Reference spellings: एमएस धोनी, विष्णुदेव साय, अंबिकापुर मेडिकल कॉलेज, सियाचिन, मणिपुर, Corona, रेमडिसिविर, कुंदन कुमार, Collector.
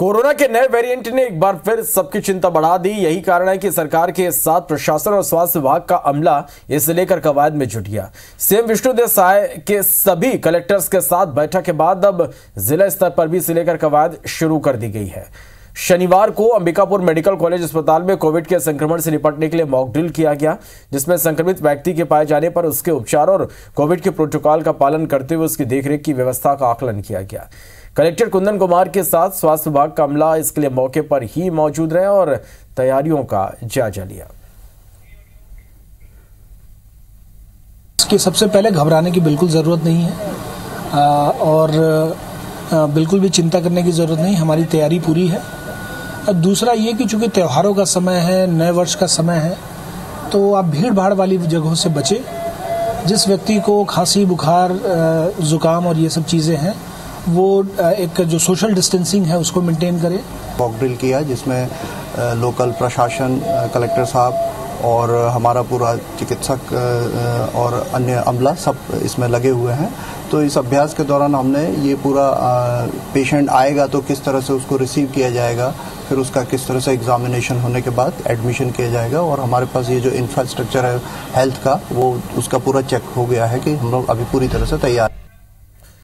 Corona के नए variant ने एक बार फिर सबकी चिंता बढ़ा दी। यही कारण है कि सरकार के साथ प्रशासन और स्वास्थ्य विभाग का अमला इसे लेकर कवायद में जुट गया। सीएम विष्णुदेव साय के सभी कलेक्टर्स के साथ बैठक के बाद अब जिला स्तर पर भी इसे लेकर कवायद शुरू कर दी गई है। शनिवार को अंबिकापुर मेडिकल कॉलेज अस्पताल में कोविड के संक्रमण से निपटने के लिए मॉक ड्रिल किया गया, जिसमें संक्रमित व्यक्ति के पाए जाने पर उसके उपचार और कोविड के प्रोटोकॉल का पालन करते हुए उसकी देखरेख की व्यवस्था का आकलन किया गया। कलेक्टर कुंदन कुमार के साथ स्वास्थ्य विभाग का अमला इसके लिए मौके पर ही मौजूद रहे और तैयारियों का जायजा लिया। इसके सबसे पहले घबराने की बिल्कुल जरूरत नहीं है और बिल्कुल भी चिंता करने की जरूरत नहीं, हमारी तैयारी पूरी है। अब दूसरा ये कि चूंकि त्योहारों का समय है, नए वर्ष का समय है, तो आप भीड़ भाड़ वाली जगहों से बचें। जिस व्यक्ति को खांसी, बुखार, जुकाम और ये सब चीज़ें हैं, वो एक जो सोशल डिस्टेंसिंग है उसको मेंटेन करें। मॉक ड्रिल किया जिसमें लोकल प्रशासन, कलेक्टर साहब और हमारा पूरा चिकित्सक और अन्य अमला सब इसमें लगे हुए हैं। तो इस अभ्यास के दौरान हमने ये पूरा पेशेंट आएगा तो किस तरह से उसको रिसीव किया जाएगा, फिर उसका किस तरह से एग्जामिनेशन होने के बाद एडमिशन किया जाएगा, और हमारे पास ये जो इंफ्रास्ट्रक्चर है हेल्थ का, वो उसका पूरा चेक हो गया है कि हम लोग अभी पूरी तरह से तैयार हैं।